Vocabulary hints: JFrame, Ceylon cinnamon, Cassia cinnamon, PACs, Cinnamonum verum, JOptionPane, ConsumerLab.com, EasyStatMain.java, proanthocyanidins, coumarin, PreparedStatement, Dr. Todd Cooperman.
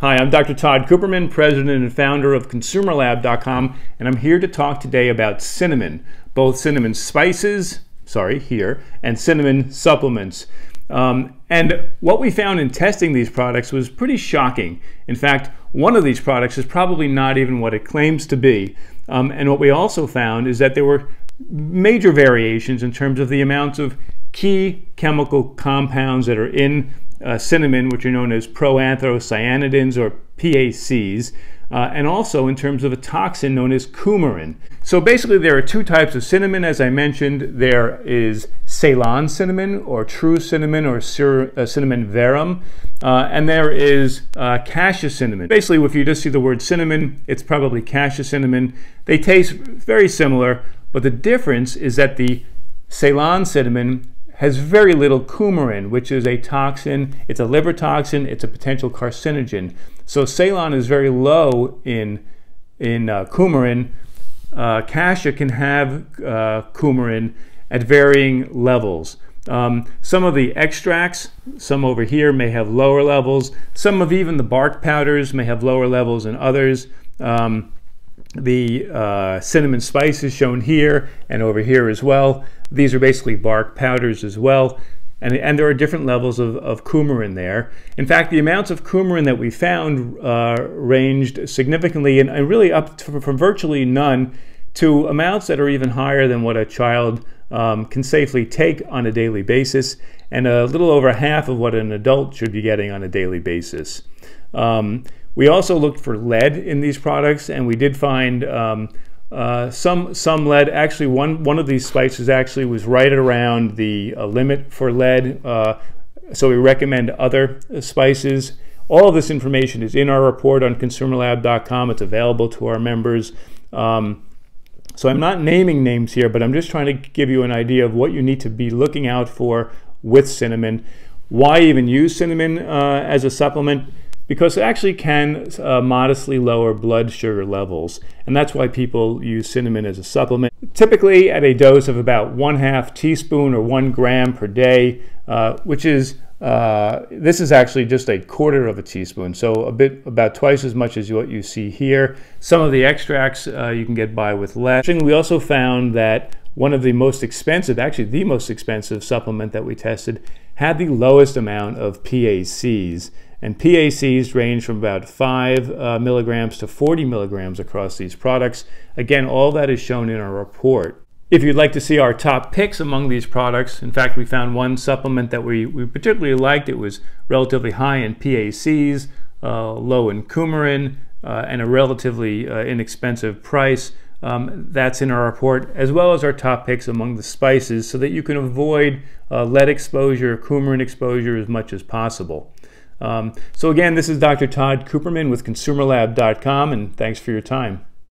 Hi, I'm Dr. Todd Cooperman, president and founder of ConsumerLab.com, and I'm here to talk today about cinnamon, both cinnamon spices, and cinnamon supplements. And what we found in testing these products was pretty shocking. In fact, one of these products is probably not even what it claims to be. And what we also found is that there were major variations in terms of the amounts of key chemical compounds that are in cinnamon, which are known as proanthocyanidins or PACs, and also in terms of a toxin known as coumarin. So basically there are two types of cinnamon. As I mentioned, there is Ceylon cinnamon or true cinnamon or cinnamon verum, and there is Cassia cinnamon. Basically, if you just see the word cinnamon, it's probably Cassia cinnamon. They taste very similar, but the difference is that the Ceylon cinnamon has very little coumarin, which is a toxin. It's a liver toxin. It's a potential carcinogen. So Ceylon is very low in coumarin. Cassia can have coumarin at varying levels. Some of the extracts, some over here, may have lower levels. Some of even the bark powders may have lower levels than others. The cinnamon spice is shown here and over here as well. These are basically bark powders as well. And there are different levels of coumarin there. In fact, the amounts of coumarin that we found ranged significantly and really up to, from virtually none to amounts that are even higher than what a child can safely take on a daily basis, and a little over half of what an adult should be getting on a daily basis. We also looked for lead in these products, and we did find some lead. Actually, one of these spices actually was right around the limit for lead, so we recommend other spices. All of this information is in our report on ConsumerLab.com. It's available to our members. So I'm not naming names here, but I'm just trying to give you an idea of what you need to be looking out for with cinnamon. Why even use cinnamon as a supplement? Because it actually can modestly lower blood sugar levels, and that's why people use cinnamon as a supplement. Typically at a dose of about 1/2 teaspoon or 1 gram per day, which is, this is actually just 1/4 teaspoon, so about twice as much as what you see here. Some of the extracts you can get by with less. We also found that one of the most expensive, actually the most expensive supplement that we tested had the lowest amount of PACs. And PACs range from about 5 milligrams to 40 milligrams across these products. Again, all that is shown in our report. If you'd like to see our top picks among these products, in fact, we found one supplement that we particularly liked. It was relatively high in PACs, low in coumarin, and a relatively inexpensive price. That's in our report, as well as our top picks among the spices, so that you can avoid lead exposure, coumarin exposure as much as possible. So again, this is Dr. Todd Cooperman with ConsumerLab.com, and thanks for your time.